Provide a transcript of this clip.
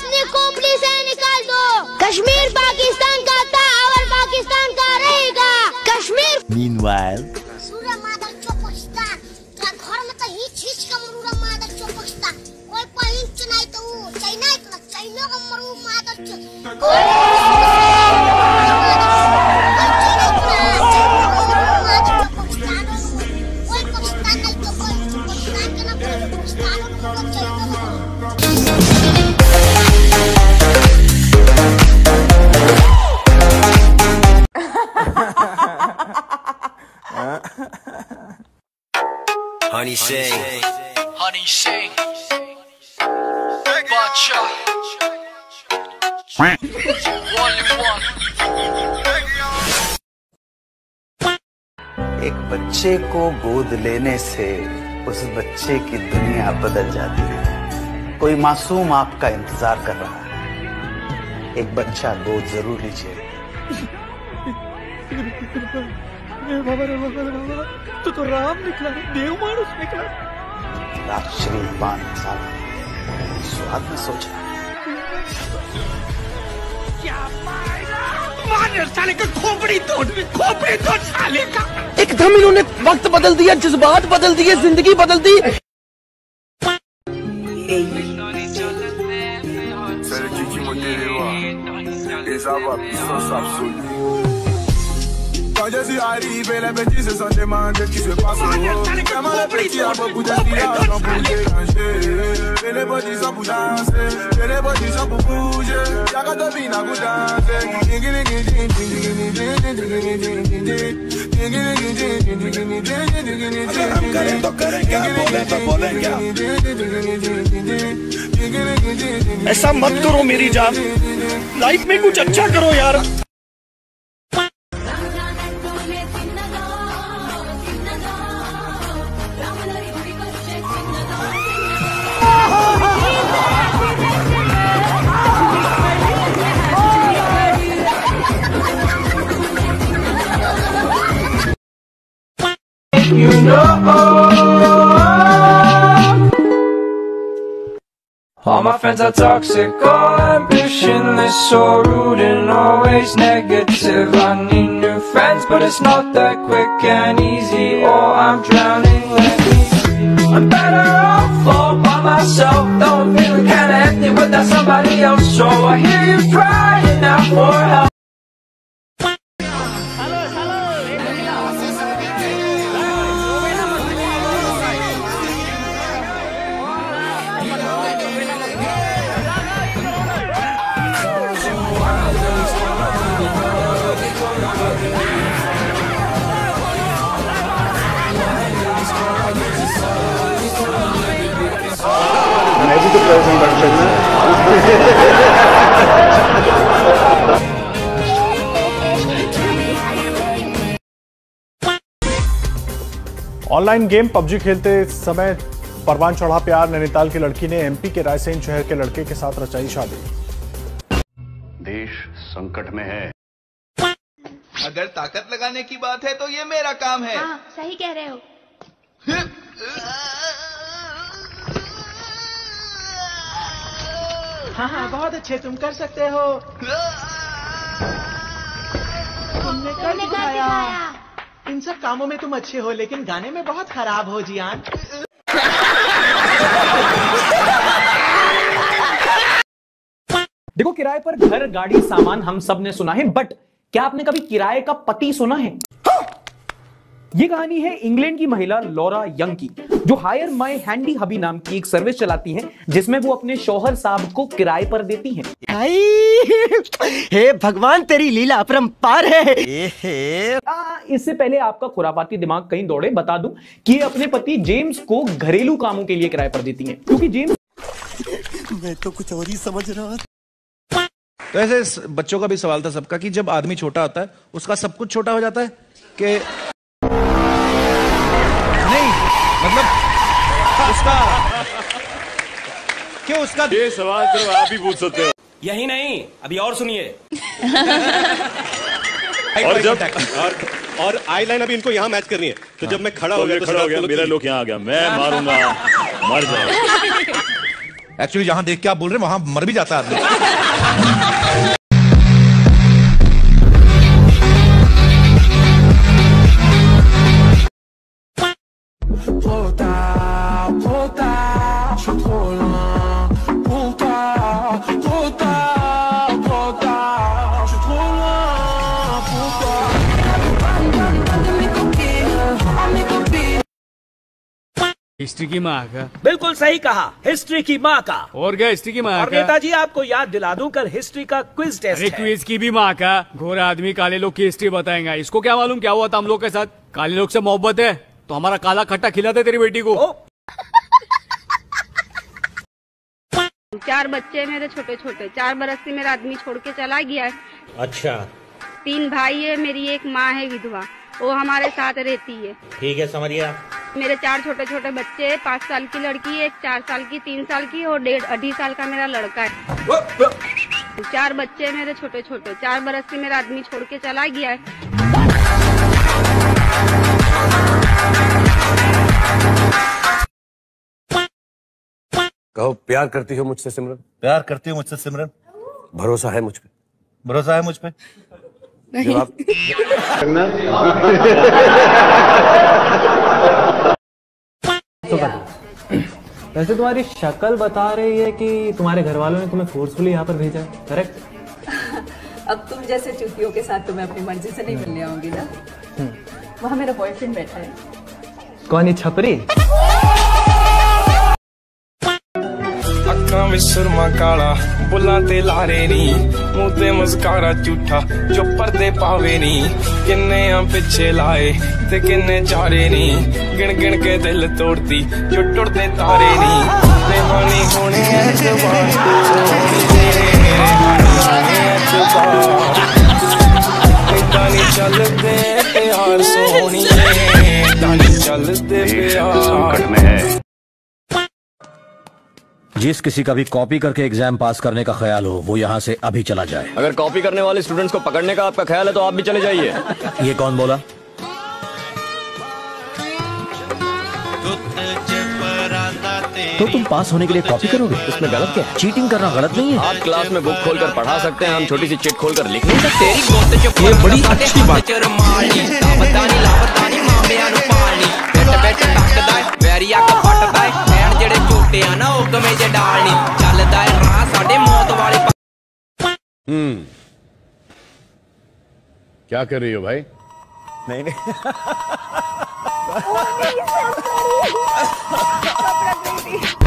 अपने कोपली से निकाल दो। कश्मीर पाकिस्तान का था और पाकिस्तान का रहेगा। कश्मीर Meanwhile सूर्य मादर चौपस्ता का घर में तो ही चीज का मरूरा मादर चौपस्ता कोई पॉइंट नहीं तो चाइना एक लग चाइना का मरू मादर Honey sing, honey sing, bacha, one. एक बच्चे को गोद लेने से उस बच्चे की दुनिया बदल जाती है। कोई मासूम आपका इंतजार कर रहा है। एक बच्चा गोद जरूर लीजिए। तो राम निकला, देव मानुष निकला। राक्षसी 5 साल स्वाद में सोचा क्या मायना साले का खोपड़ी तोड़ साले का। एकदम इन्होंने वक्त बदल दिया, जज्बात बदल दिए, जिंदगी बदल दी। Je suis arrivé, les bêtises se sont demandées qui se passe. Comment les petits ont beaucoup d'inspiration pour déranger. J'ai les bodies sont pour danser, j'ai les bodies sont pour bouger. Y'a qu'à dominer pour danser. I'm getting bolenga. ऐसा मत करो मेरी जान, life में कुछ अच्छा करो यार। You know, all my friends are toxic, all ambitionless, so rude and always negative. I need new friends, but it's not that quick and easy, or I'm drowning. Let me see. I'm better off all by myself, though I'm feeling kinda empty without somebody else. So I hear you crying out for help. Online game PUBG खेलते समय परवान चढ़ा प्यार, नैनीताल की लड़की ने MP के रायसेन शहर के लड़के के साथ रचाई शादी। देश संकट में है। अगर ताकत लगाने की बात है तो ये मेरा काम है। हाँ, सही कह रहे हो। हाँ हाँ बहुत अच्छे, तुम कर सकते हो। तुमने कर दिखाया। इन सब कामों में तुम अच्छे हो, लेकिन गाने में बहुत खराब हो जियान। देखो, किराए पर घर, गाड़ी, सामान हम सब ने सुना है, बट क्या आपने कभी किराए का पति सुना है? ये कहानी है इंग्लैंड की महिला लॉरा यंग की, जो हायर माय हैंडी हबी नाम की एक सर्विस चलाती हैं, जिसमें वो अपने शौहर साहब को किराए पर देती हैं। हे भगवान, तेरी लीला अपरंपार है। इससे पहले आपका खुरापाती दिमाग कहीं दौड़े, बता दूं कि ये अपने पति जेम्स को घरेलू कामों के लिए किराए पर देती हैं, क्योंकि जेम्स मैं तो कुछ और ही समझ रहा था। तो ऐसे बच्चों का भी सवाल था सबका कि जब आदमी छोटा होता है उसका सब कुछ छोटा हो जाता है कि मतलब उसका ये सवाल तो आप ही पूछ सकते हो। यही नहीं, अभी और सुनिए। और आई लाइन अभी इनको यहाँ मैच करनी है, तो जब मैं खड़ा हो गया, मेरा लोग यहाँ आ गया, मैं मारूंगा मर जाऊंगा। एक्चुअली जहां देख के आप बोल रहे हैं वहां मर भी जाता है आदमी। हिस्ट्री की माँ का, बिल्कुल सही कहा, हिस्ट्री की माँ का। और क्या हिस्ट्री की माँ का? और नेताजी आपको याद दिला दूं, कल हिस्ट्री का क्विज टेस्ट है। क्विज की भी माँ का, घोरा आदमी काले लोग की हिस्ट्री बताएगा। इसको क्या मालूम क्या हुआ था हम लोग के साथ। काले लोग से मोहब्बत है तो हमारा काला खट्टा खिलाते तेरी बेटी को। चार बच्चे मेरे छोटे छोटे, 4 बरस से मेरा आदमी छोड़ के चला गया है। अच्छा। 3 भाई है, मेरी एक माँ है विधवा, वो हमारे साथ रहती है। ठीक है, समझिए। मेरे 4 छोटे छोटे बच्चे हैं, 5 साल की लड़की है, एक 4 साल की, 3 साल की और 1.5-2.5 साल का मेरा लड़का है। वो। 4 बच्चे मेरे छोटे छोटे, 4 बरस से मेरा आदमी छोड़ के चला गया है। कहो प्यार करती हो मुझसे सिमरन। प्यार करती हो मुझसे सिमरन। भरोसा है मुझ पे। भरोसा है मुझ पे नहीं। वैसे तुम्हारी शक्ल बता रही है कि तुम्हारे घर वालों ने तुम्हें फोर्सफुली यहाँ पर भेजा, करेक्ट? अब तुम जैसे चुतियों के साथ तुम्हें अपनी मर्जी से नहीं मिलने आऊंगी ना। वहाँ मेरा बॉयफ्रेंड बैठा है। कौन ये छपरी? अक्का में सुरमा काला, बुलाते लारे नी, मुँह ते मस्कारा झूठा, जो पर्दे पावे नी, किन्ने आ पिछे लाए ते किन्ने चारे नी, गिन गिन के दिल तोड़ती, जो टुटदे तारे नी, बेहानी होने है जवान, तानी चलते प्यार सोनी, तानी चलते प्यार। जिस किसी का भी कॉपी करके एग्जाम पास करने का ख्याल हो वो यहाँ से अभी चला जाए। अगर कॉपी करने वाले स्टूडेंट्स को पकड़ने का आपका ख्याल है तो आप भी चले जाइए। ये कौन बोला? तो तुम पास होने के लिए कॉपी करोगे, इसमें गलत क्या है? चीटिंग करना गलत नहीं है। आप क्लास में बुक खोलकर पढ़ा सकते हैं, हम छोटी सी चिट खोलकर लिख नहीं सकते। ये बड़ी अच्छी बात है। क्या कर रही हो भाई? नहीं